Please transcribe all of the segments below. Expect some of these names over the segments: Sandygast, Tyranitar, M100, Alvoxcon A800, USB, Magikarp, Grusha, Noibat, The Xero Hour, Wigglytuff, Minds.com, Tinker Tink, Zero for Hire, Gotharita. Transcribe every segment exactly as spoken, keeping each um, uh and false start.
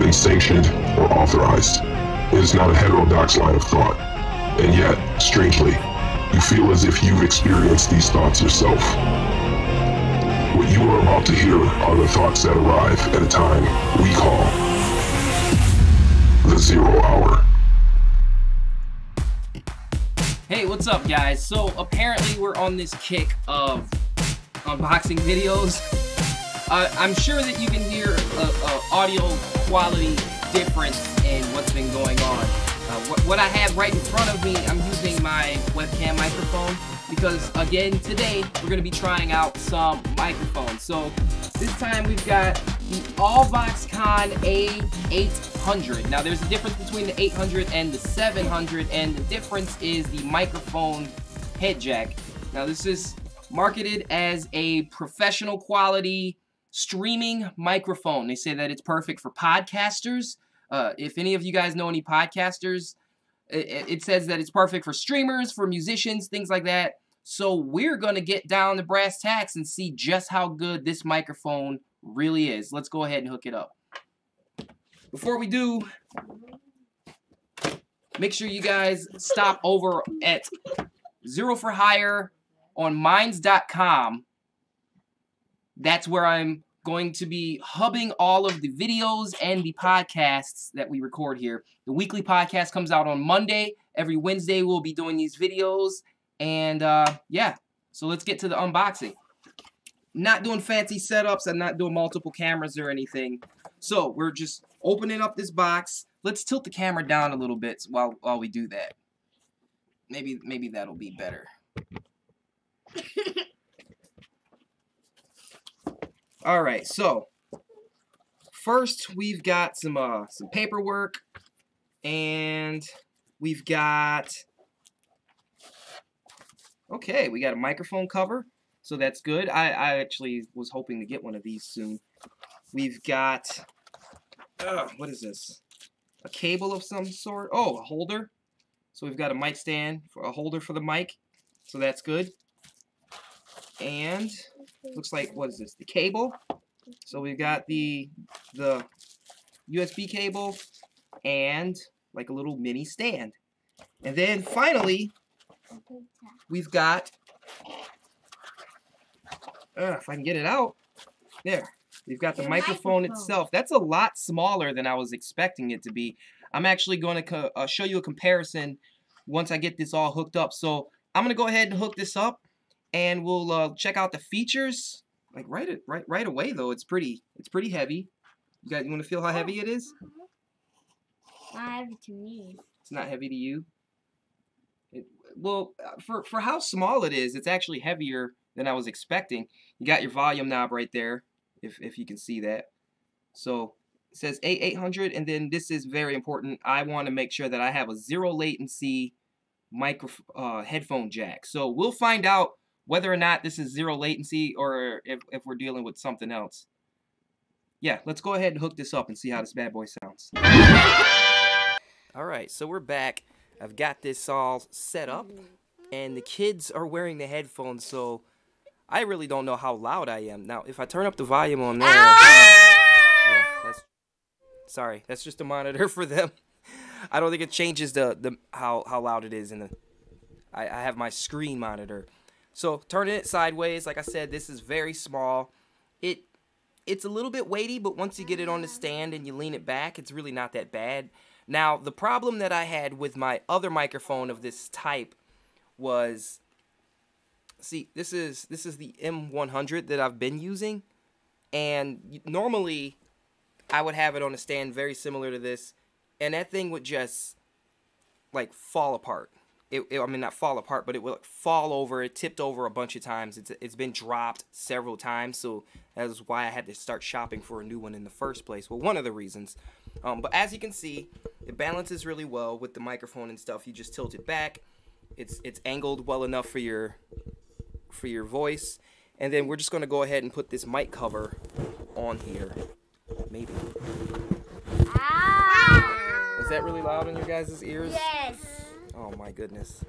Been sanctioned or authorized. It is not a heterodox line of thought, and yet, strangely, you feel as if you've experienced these thoughts yourself. What you are about to hear are the thoughts that arrive at a time we call the zero hour. Hey, what's up, guys? So apparently we're on this kick of unboxing videos. Uh, I'm sure that you can hear an audio quality difference in what's been going on. Uh, wh what I have right in front of me, I'm using my webcam microphone because, again, today we're going to be trying out some microphones. So this time we've got the Alvoxcon A eight hundred. Now there's a difference between the eight hundred and the seven hundred, and the difference is the microphone head jack. Now this is marketed as a professional quality streaming microphone. They say that it's perfect for podcasters. Uh, if any of you guys know any podcasters, it, it says that it's perfect for streamers, for musicians, things like that. So we're going to get down to brass tacks and see just how good this microphone really is. Let's go ahead and hook it up. Before we do, make sure you guys stop over at Zero for Hire on Minds dot com. That's where I'm going to be hubbing all of the videos and the podcasts that we record here. The weekly podcast comes out on Monday. Every Wednesday we'll be doing these videos. And uh, yeah, so let's get to the unboxing. Not doing fancy setups. I'm not doing multiple cameras or anything. So we're just opening up this box. Let's tilt the camera down a little bit while, while we do that. Maybe, maybe that'll be better. All right, so first we've got some uh, some paperwork, and we've got, okay, we got a microphone cover, so that's good. I, I actually was hoping to get one of these soon. We've got, uh, what is this? A cable of some sort. Oh, a holder. So we've got a mic stand, for a holder for the mic, so that's good. And looks like, what is this, the cable? So we've got the the U S B cable and like a little mini stand. And then finally we've got, uh, if I can get it out, there, we've got the, the microphone, microphone itself. That's a lot smaller than I was expecting it to be. I'm actually going to co uh, show you a comparison once I get this all hooked up. So I'm going to go ahead and hook this up, and we'll uh, check out the features. Like right, right, right away though, it's pretty, it's pretty heavy. You guys, you want to feel how heavy it is? Not heavy to me. It's not heavy to you. It, well, for for how small it is, it's actually heavier than I was expecting. You got your volume knob right there, if if you can see that. So it says A eight hundred, and then this is very important. I want to make sure that I have a zero latency micro uh, headphone jack. So we'll find out whether or not this is zero latency or if, if we're dealing with something else. Yeah, let's go ahead and hook this up and see how this bad boy sounds. Alright, so we're back. I've got this all set up, and the kids are wearing the headphones, so I really don't know how loud I am. Now, if I turn up the volume on there... Yeah, that's, sorry, that's just a monitor for them. I don't think it changes the, the how, how loud it is in the... I, I have my screen monitor. So turning it sideways, like I said, this is very small. It it's a little bit weighty, but once you get it on the stand and you lean it back, it's really not that bad. Now, the problem that I had with my other microphone of this type was, see, this is this is the M one hundred that I've been using, and normally I would have it on a stand very similar to this, and that thing would just like fall apart. It, it, I mean, not fall apart, but it will fall over. It tipped over a bunch of times. It's, it's been dropped several times, so that is why I had to start shopping for a new one in the first place. Well, one of the reasons. Um, but as you can see, it balances really well with the microphone and stuff. You just tilt it back, it's it's angled well enough for your for your voice. And then we're just going to go ahead and put this mic cover on here. Maybe. Ah. Is that really loud in your guys' ears? Yes. Oh my goodness.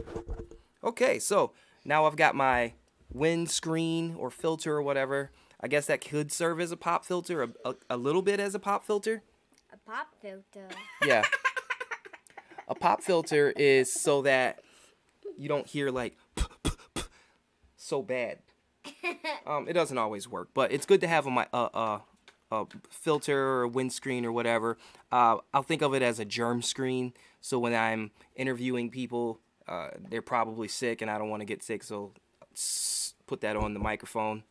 Okay, so now I've got my windscreen or filter or whatever. I guess that could serve as a pop filter, a, a, a little bit as a pop filter. A pop filter. Yeah. A pop filter is so that you don't hear like p p p so bad. Um, it doesn't always work, but it's good to have a my uh uh a filter or windscreen or whatever. Uh, I'll think of it as a germ screen. So when I'm interviewing people, uh, they're probably sick, and I don't want to get sick, so put that on the microphone.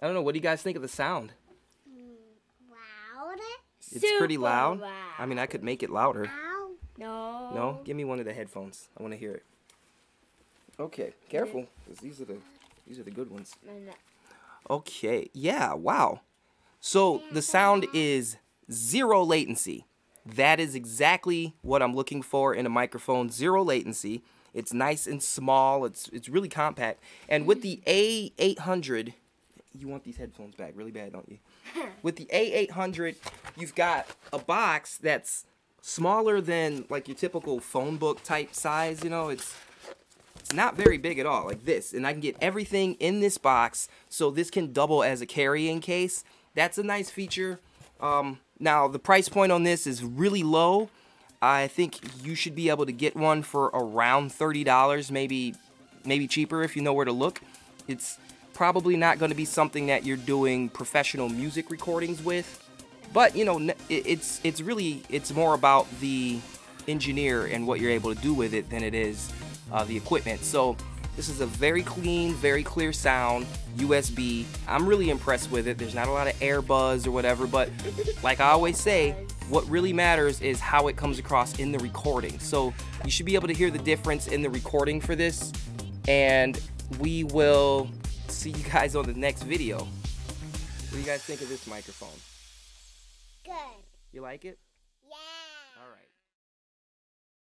I don't know. What do you guys think of the sound? Loud. It's Super pretty loud. loud. I mean, I could make it louder. Ow. No. No. Give me one of the headphones. I want to hear it. Okay. Careful, because these are the these are the good ones. Okay. Yeah. Wow. So the sound is zero latency. That is exactly what I'm looking for in a microphone, zero latency. It's nice and small, it's, it's really compact. And with the A eight hundred, you want these headphones back really bad, don't you? With the A eight hundred, you've got a box that's smaller than like your typical phone book type size, you know, it's... It's not very big at all, like this. And I can get everything in this box, so this can double as a carrying case. That's a nice feature. Um, now, the price point on this is really low. I think you should be able to get one for around thirty dollars, maybe maybe cheaper if you know where to look. It's probably not going to be something that you're doing professional music recordings with. But, you know, it's, it's really, it's more about the engineer and what you're able to do with it than it is uh, the equipment. So this is a very clean, very clear sound, U S B. I'm really impressed with it. There's not a lot of air buzz or whatever, but like I always say, what really matters is how it comes across in the recording. So you should be able to hear the difference in the recording for this, and we will see you guys on the next video. What do you guys think of this microphone? Good. You like it?